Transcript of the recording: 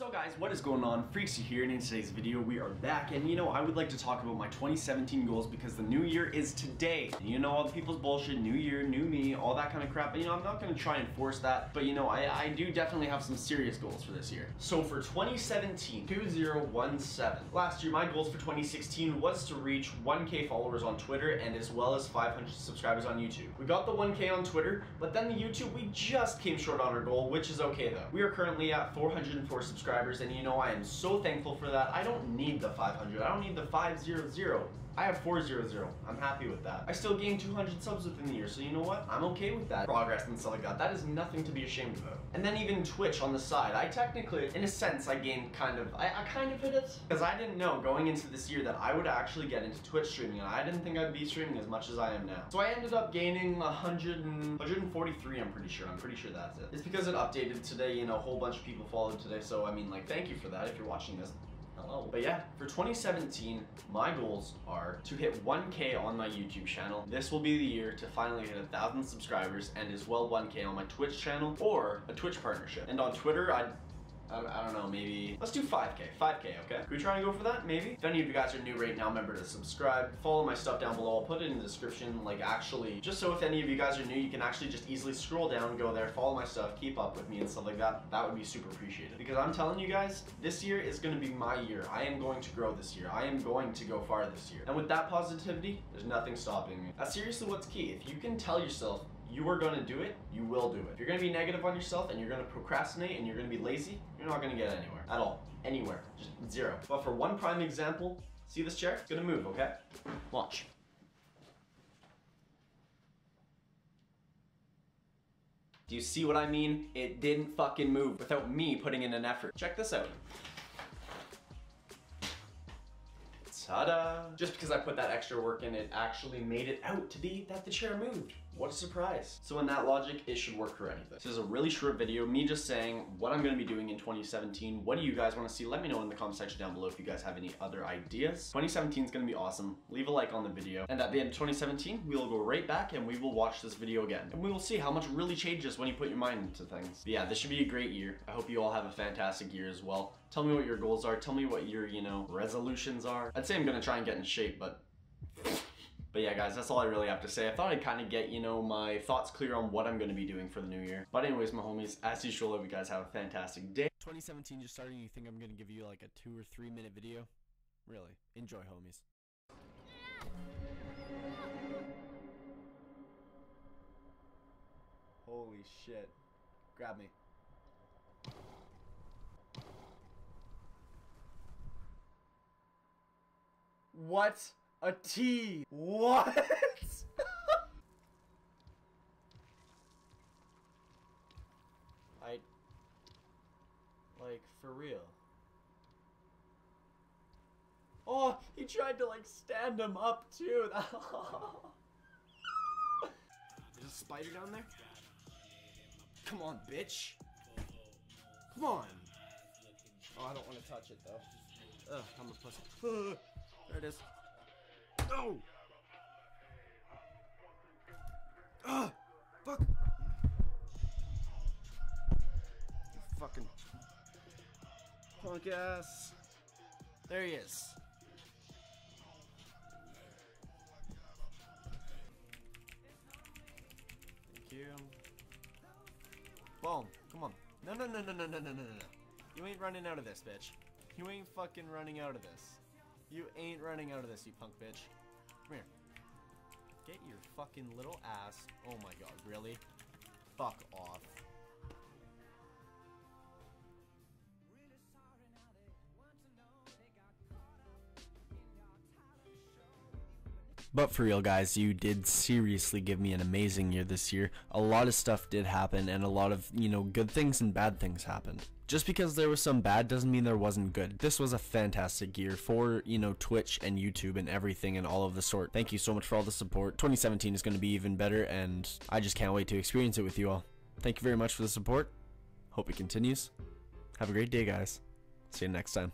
So guys, what is going on? Freeksterr here, and in today's video we are back, and you know, I would like to talk about my 2017 goals because the new year is today. And you know, all the people's bullshit, new year, new me, all that kind of crap, but you know, I'm not going to try and force that, but you know, I do definitely have some serious goals for this year. So for 2017, 2017, last year my goals for 2016 was to reach 1K followers on Twitter and as well as 500 subscribers on YouTube. We got the 1K on Twitter, but then the YouTube, we just came short on our goal, which is okay though. We are currently at 404 subscribers. And you know, I am so thankful for that. I don't need the 500, I don't need the 500. I have 400. I'm happy with that. I still gained 200 subs within the year, so you know what? I'm okay with that. Progress and stuff like that. That is nothing to be ashamed about. And then even Twitch on the side. I technically, in a sense, I gained kind of, I kind of hit it. Because I didn't know going into this year that I would actually get into Twitch streaming, and I didn't think I'd be streaming as much as I am now. So I ended up gaining 143, I'm pretty sure. I'm pretty sure that's it. It's because it updated today, you know, a whole bunch of people followed today, so I mean, like, thank you for that if you're watching this. Hello. But yeah, for 2017, my goals are to hit 1K on my YouTube channel. This will be the year to finally hit 1,000 subscribers and as well 1K on my Twitch channel or a Twitch partnership. And on Twitter, I don't know, maybe, let's do 5K, okay? Can we try and go for that, maybe? If any of you guys are new right now, remember to subscribe, follow my stuff down below, I'll put it in the description, like actually, just so if any of you guys are new, you can actually just easily scroll down, go there, follow my stuff, keep up with me and stuff like that. That would be super appreciated. Because I'm telling you guys, this year is gonna be my year. I am going to grow this year. I am going to go far this year. And with that positivity, there's nothing stopping me. That's seriously what's key. If you can tell yourself, you are gonna do it, you will do it. If you're gonna be negative on yourself and you're gonna procrastinate and you're gonna be lazy, you're not gonna get anywhere at all, anywhere, just zero. But for one prime example, see this chair? It's gonna move, okay? Watch. Do you see what I mean? It didn't fucking move without me putting in an effort. Check this out. Ta-da! Just because I put that extra work in, it actually made it out to be that the chair moved. What a surprise. So in that logic, it should work for anything. This is a really short video, me just saying what I'm gonna be doing in 2017. What do you guys wanna see? Let me know in the comment section down below if you guys have any other ideas. 2017 is gonna be awesome. Leave a like on the video. And at the end of 2017, we will go right back and we will watch this video again. And we will see how much really changes when you put your mind into things. But yeah, this should be a great year. I hope you all have a fantastic year as well. Tell me what your goals are. Tell me what your, you know, resolutions are. I'd say I'm gonna try and get in shape, but yeah guys, that's all I really have to say. I thought I'd kind of get, you know, my thoughts clear on what I'm going to be doing for the new year. But anyways, my homies, as usual, I hope you guys have a fantastic day. 2017 just starting, you think I'm going to give you like a 2 or 3 minute video? Really, enjoy homies. Holy shit. Grab me. What? A T. What? I... like, for real. Oh, he tried to, like, stand him up, too. There's a spider down there? Come on, bitch. Come on. Oh, I don't want to touch it, though. Ugh, I'm a pussy. There it is. Oh! Ah! Fuck! You fucking punk ass. There he is. Thank you. Boom. Come on. No, no, no, no, no, no, no, no, no. You ain't running out of this, bitch. You ain't fucking running out of this. You ain't running out of this, you punk bitch. Come here. Get your fucking little ass. Oh my god, really? Fuck off. But for real guys, you did seriously give me an amazing year this year. A lot of stuff did happen and a lot of, you know, good things and bad things happened. Just because there was some bad doesn't mean there wasn't good. This was a fantastic year for, you know, Twitch and YouTube and everything and all of the sort. Thank you so much for all the support. 2017 is going to be even better and I just can't wait to experience it with you all. Thank you very much for the support. Hope it continues. Have a great day guys. See you next time.